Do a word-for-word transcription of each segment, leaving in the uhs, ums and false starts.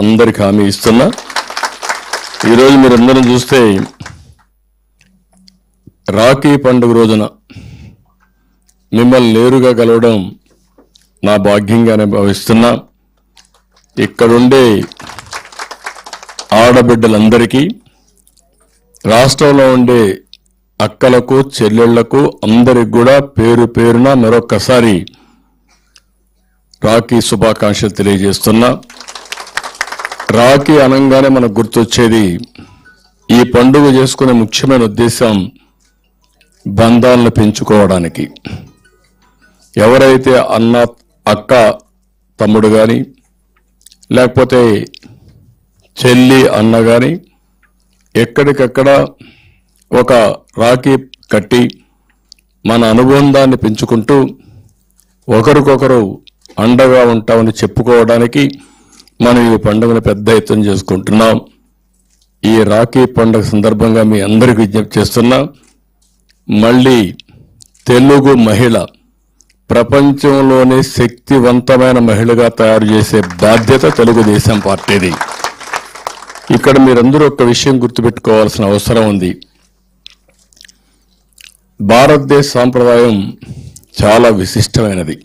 అందరికి హామీ ఇస్తున్నా। ఈరోజు మీరందరూ చూస్తే రాఖీ పండుగ రోజున మిమ్మల్ని నేరుగా కలవడం నా భాగ్యంగానే భావిస్తున్నా। ఇక్కడుండే ఆడబిడ్డలందరికీ, రాష్ట్రంలో ఉండే అక్కలకు చెల్లెళ్లకు అందరికి కూడా పేరు పేరున మరొకసారి రాఖీ శుభాకాంక్షలు తెలియజేస్తున్నా। రాఖీ అనంగానే మనకు గుర్తొచ్చేది, ఈ పండుగ చేసుకునే ముఖ్యమైన ఉద్దేశం బంధాలను పెంచుకోవడానికి। ఎవరైతే అన్న అక్క తమ్ముడు కానీ, లేకపోతే చెల్లి అన్న కానీ ఎక్కడికక్కడ ఒక రాఖీ కట్టి మన అనుబంధాన్ని పెంచుకుంటూ ఒకరికొకరు అండగా ఉంటామని చెప్పుకోవడానికి మనం ఈ పండుగను పెద్ద ఎత్తున చేసుకుంటున్నాం। ఈ రాఖీ పండుగ సందర్భంగా మీ అందరికీ విజ్ఞప్తి చేస్తున్నా, మళ్ళీ తెలుగు మహిళ ప్రపంచంలోనే శక్తివంతమైన మహిళగా తయారు చేసే బాధ్యత తెలుగుదేశం పార్టీది। ఇక్కడ మీరందరూ ఒక విషయం గుర్తుపెట్టుకోవాల్సిన అవసరం ఉంది। భారతదేశ సాంప్రదాయం చాలా విశిష్టమైనది।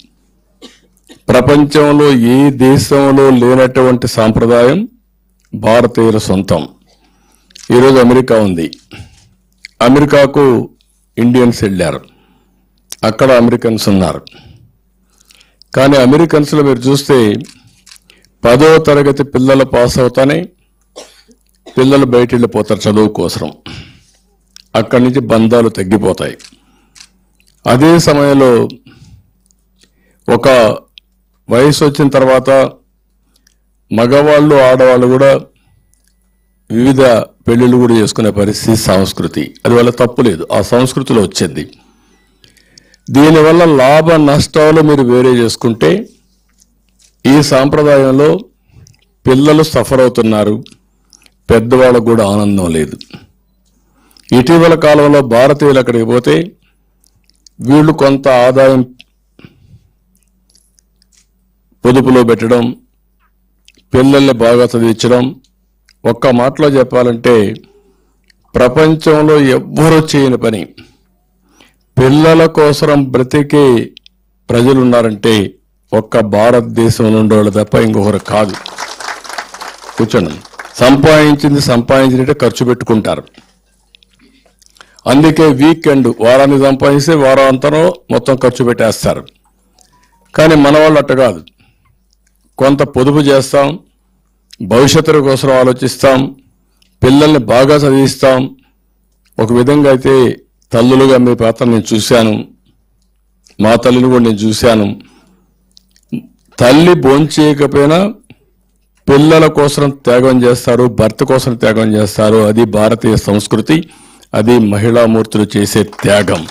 ప్రపంచంలో ఏ దేశంలో లేనటువంటి సాంప్రదాయం భారతీయుల సొంతం। ఈరోజు అమెరికా ఉంది, అమెరికాకు ఇండియన్స్ వెళ్ళారు, అక్కడ అమెరికన్స్ ఉన్నారు। కానీ అమెరికన్స్లో మీరు చూస్తే పదో తరగతి పిల్లలు పాస్ అవుతానే పిల్లలు బయట వెళ్ళిపోతారు చదువు కోసం, అక్కడి నుంచి బంధాలు తగ్గిపోతాయి। అదే సమయంలో ఒక వయసు వచ్చిన తర్వాత మగవాళ్ళు ఆడవాళ్ళు కూడా వివిధ పెళ్ళిళ్ళు కూడా చేసుకునే పరిస్థితి సంస్కృతి, అది వాళ్ళ తప్పు లేదు, ఆ సంస్కృతిలో వచ్చింది। దీనివల్ల లాభ నష్టాలు మీరు వేరే చేసుకుంటే ఈ సాంప్రదాయంలో పిల్లలు సఫర్ అవుతున్నారు, పెద్దవాళ్ళకు కూడా ఆనందం లేదు। ఇటీవల కాలంలో భారతీయులు అక్కడికి పోతే వీళ్ళు కొంత ఆదాయం పొదుపులో పెట్టడం, పిల్లల్ని బాగా చదివించడం, ఒక్క మాటలో చెప్పాలంటే ప్రపంచంలో ఎవ్వరూ చేయని పని పిల్లల కోసం బ్రతికే ప్రజలున్నారంటే ఒక్క భారతదేశంలో ఉండేవాళ్ళు తప్ప ఇంకొకరు కాదు। కూర్చోండి, సంపాదించింది సంపాదించినట్టే ఖర్చు పెట్టుకుంటారు। అందుకే వీకెండ్ వారాన్ని సంపాదిస్తే వారాంతంలో మొత్తం ఖర్చు పెట్టేస్తారు। కానీ మన వాళ్ళు అట్ట కాదు, కొంత పొదుపు చేస్తాం, భవిష్యత్తు కోసం ఆలోచిస్తాం, పిల్లల్ని బాగా చదివిస్తాం। ఒక విధంగా అయితే తల్లులుగా మీ పాత్ర నేను చూశాను, మా తల్లిని కూడా నేను చూశాను। తల్లి భోంచేయకపోయినా పిల్లల కోసం త్యాగం చేస్తారు, భర్త కోసం త్యాగం చేస్తారు। అది భారతీయ సంస్కృతి, అది మహిళామూర్తులు చేసే త్యాగం।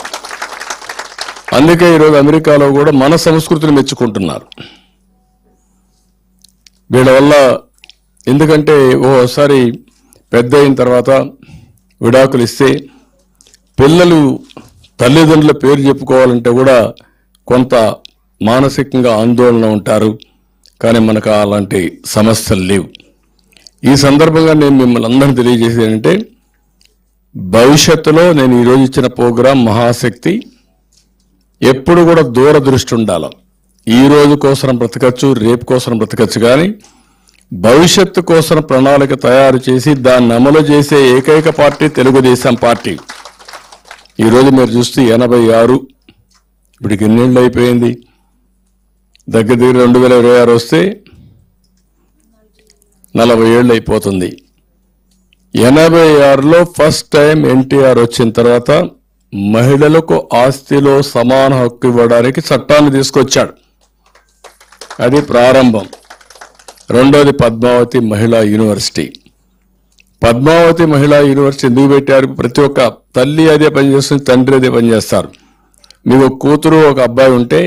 అందుకే ఈరోజు అమెరికాలో కూడా మన సంస్కృతిని మెచ్చుకుంటున్నారు వీళ్ళ వల్ల। ఎందుకంటే ఓసారి పెద్ద అయిన తర్వాత విడాకులు ఇస్తే పిల్లలు తల్లిదండ్రుల పేరు చెప్పుకోవాలంటే కూడా కొంత మానసికంగా ఆందోళన ఉంటారు। కానీ మనకు అలాంటి సమస్యలు లేవు। ఈ సందర్భంగా నేను మిమ్మల్ని అందరినీ తెలియజేసేది ఏంటంటే, భవిష్యత్తులో నేను ఈరోజు ఇచ్చిన ప్రోగ్రాం మహాశక్తి, ఎప్పుడు కూడా దూరదృష్టి ఉండాలి। ఈ రోజు కోసం బ్రతకచ్చు, రేపు కోసం బ్రతకచ్చు, కానీ భవిష్యత్తు కోసం ప్రణాళిక తయారు చేసి దాన్ని అమలు చేసే ఏకైక పార్టీ తెలుగుదేశం పార్టీ। ఈరోజు మీరు చూస్తే ఎనభై ఆరు ఇప్పటికి ఎన్నేళ్ళు అయిపోయింది, దగ్గర దగ్గర రెండు వేల ఇరవై ఆరు వస్తే నలభై ఏళ్ళు అయిపోతుంది। ఎనభై ఆరులో ఫస్ట్ టైం ఎన్టీఆర్ వచ్చిన తర్వాత మహిళలకు ఆస్తిలో సమాన హక్కు ఇవ్వడానికి చట్టాన్ని తీసుకొచ్చాడు, అది ప్రారంభం। రెండోది పద్మావతి మహిళా యూనివర్సిటీ। పద్మావతి మహిళా యూనివర్సిటీ ఎందుకు పెట్టారు? ప్రతి ఒక్క తల్లి అదే పనిచేస్తుంది, తండ్రి అదే పనిచేస్తారు। మీకు కూతురు ఒక అబ్బాయి ఉంటే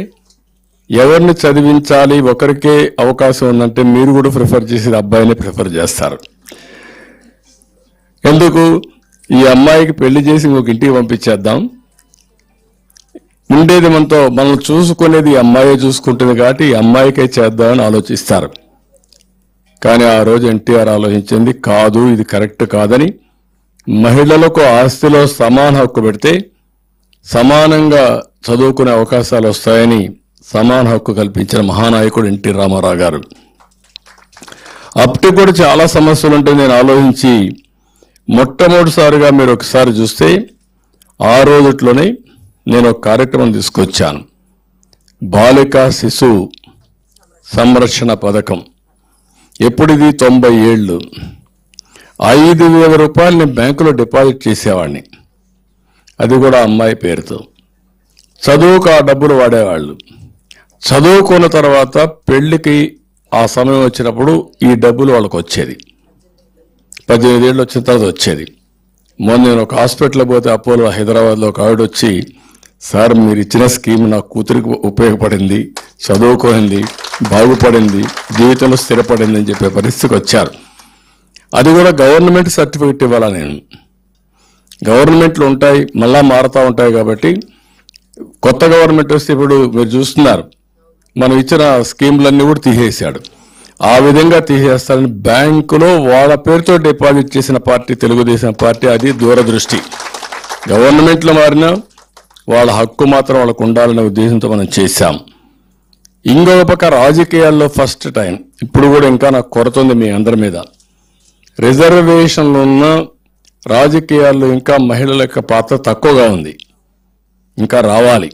ఎవరిని చదివించాలి, ఒకరికే అవకాశం ఉందంటే మీరు కూడా ప్రిఫర్ చేసేది అబ్బాయిని ప్రిఫర్ చేస్తారు। ఎందుకు? ఈ అమ్మాయికి పెళ్లి చేసి ఇంకొక ఇంటికి పంపించేద్దాం, ఉండేది మనతో, మనం చూసుకునేది అమ్మాయే చూసుకుంటుంది కాబట్టి ఈ అమ్మాయికే చేద్దామని ఆలోచిస్తారు। కానీ ఆ రోజు ఎన్టీఆర్ ఆలోచించింది కాదు, ఇది కరెక్ట్ కాదని. మహిళలకు ఆస్తిలో సమాన హక్కు పెడితే సమానంగా చదువుకునే అవకాశాలు వస్తాయని సమాన హక్కు కల్పించిన మహానాయకుడు ఎన్టీ రామారావు గారు. అప్పటి కూడా చాలా సమస్యలు ఉంటాయి. నేను ఆలోచించి మొట్టమొదటిసారిగా మీరు ఒకసారి చూస్తే ఆ రోజుట్లోనే నేను ఒక కార్యక్రమం తీసుకొచ్చాను, బాలికా శిశు సంరక్షణ పథకం. ఎప్పుడిది తొంభై ఏళ్ళు ఐదు వేల రూపాయలు నేను బ్యాంకులో డిపాజిట్ చేసేవాడిని, అది కూడా అమ్మాయి పేరుతో. చదువుకు ఆ డబ్బులు వాడేవాళ్ళు. చదువుకున్న తర్వాత పెళ్లికి ఆ సమయం వచ్చినప్పుడు ఈ డబ్బులు వాళ్ళకు వచ్చేది, పద్దెనిమిది ఏళ్ళు వచ్చిన తర్వాత వచ్చేది. మొన్న నేను ఒక హాస్పిటల్ పోతే అపోలో హైదరాబాద్లో ఒక ఆవిడ వచ్చి, సార్ మీరు ఇచ్చిన స్కీమ్ నా కూతురికి ఉపయోగపడింది, చదువుకోంది, బాగుపడింది, జీవితంలో స్థిరపడింది అని చెప్పే పరిస్థితికి వచ్చారు. అది కూడా గవర్నమెంట్ సర్టిఫికెట్ ఇవ్వాలా నేను. గవర్నమెంట్లు ఉంటాయి, మళ్ళా మారుతూ ఉంటాయి. కాబట్టి కొత్త గవర్నమెంట్ వస్తే ఇప్పుడు మీరు చూస్తున్నారు మనం ఇచ్చిన స్కీమ్లన్నీ కూడా తీసేశాడు. ఆ విధంగా తీసేస్తారని బ్యాంకులో వాళ్ళ పేరుతో డిపాజిట్ చేసిన పార్టీ తెలుగుదేశం పార్టీ. అది దూరదృష్టి. గవర్నమెంట్లో మారిన వాళ్ళ హక్కు మాత్రం వాళ్ళకు ఉండాలనే ఉద్దేశంతో మనం చేశాం. ఇంకొక పక్క రాజకీయాల్లో ఫస్ట్ టైం, ఇప్పుడు కూడా ఇంకా నాకు కొరతుంది మీ అందరి మీద, రిజర్వేషన్లు ఉన్న రాజకీయాల్లో ఇంకా మహిళల యొక్క పాత్ర తక్కువగా ఉంది, ఇంకా రావాలి.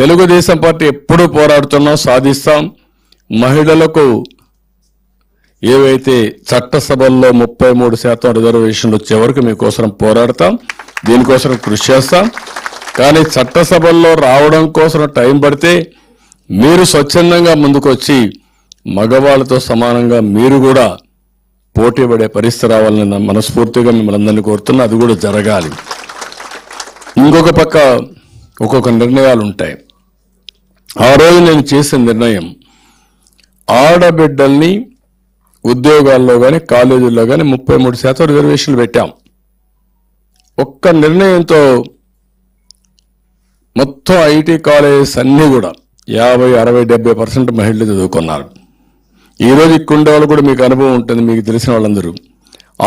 తెలుగుదేశం పార్టీ ఎప్పుడూ పోరాడుతున్నాం, సాధిస్తాం. మహిళలకు ఏవైతే చట్టసభల్లో ముప్పై మూడు శాతం రిజర్వేషన్లు వచ్చే వరకు మీకోసం పోరాడతాం, దీనికోసం కృషి చేస్తాం. కానీ చట్టసభల్లో రావడం కోసం టైం పడితే మీరు స్వచ్ఛందంగా ముందుకొచ్చి మగవాళ్ళతో సమానంగా మీరు కూడా పోటీ పడే పరిస్థితి రావాలని మనస్ఫూర్తిగా మిమ్మల్ని అందరినీ కోరుతున్నా. అది కూడా జరగాలి. ఇంకొక పక్క ఒక్కొక్క నిర్ణయాలు ఉంటాయి. ఆ రోజు నేను చేసిన నిర్ణయం, ఆడబిడ్డల్ని ఉద్యోగాల్లో కానీ కాలేజీల్లో కానీ ముప్పై మూడు శాతం రిజర్వేషన్లు పెట్టాం. ఒక్క నిర్ణయంతో మొత్తం ఐటీ కాలేజెస్ అన్నీ కూడా యాభై అరవై డెబ్బై పర్సెంట్ మహిళలు చదువుకున్నారు. ఈరోజు ఇక్కడ ఉండేవాళ్ళు కూడా మీకు అనుభవం ఉంటుంది, మీకు తెలిసిన వాళ్ళందరూ.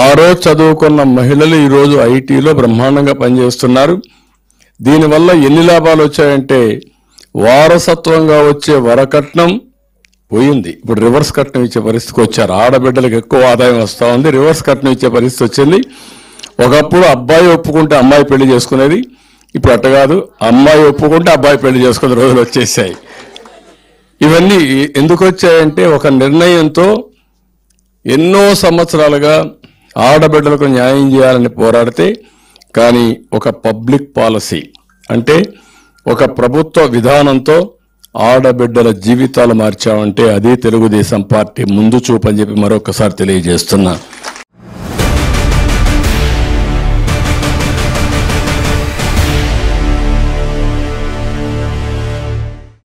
ఆ రోజు చదువుకున్న మహిళలు ఈరోజు ఐటీలో బ్రహ్మాండంగా పనిచేస్తున్నారు. దీనివల్ల ఎన్ని లాభాలు వచ్చాయంటే వారసత్వంగా వచ్చే వరకట్నం పోయింది, ఇప్పుడు రివర్స్ కట్నం ఇచ్చే పరిస్థితికి వచ్చారు. ఆడబిడ్డలకు ఎక్కువ ఆదాయం వస్తూ ఉంది, రివర్స్ కట్నం ఇచ్చే పరిస్థితి వచ్చింది. ఒకప్పుడు అబ్బాయి ఒప్పుకుంటే అమ్మాయి పెళ్లి చేసుకునేది, ఇప్పుడు అట్ట కాదు, అమ్మాయి ఒప్పుకుంటే అబ్బాయి పెళ్లి చేసుకునే రోజులు వచ్చేసాయి. ఇవన్నీ ఎందుకు వచ్చాయంటే ఒక నిర్ణయంతో ఎన్నో సంవత్సరాలుగా ఆడబిడ్డలకు న్యాయం చేయాలని పోరాడితే, కానీ ఒక పబ్లిక్ పాలసీ అంటే ఒక ప్రభుత్వ విధానంతో ఆడబిడ్డల జీవితాలు మార్చామంటే అదే తెలుగుదేశం పార్టీ ముందు చూపని చెప్పి మరొకసారి తెలియజేస్తున్నా.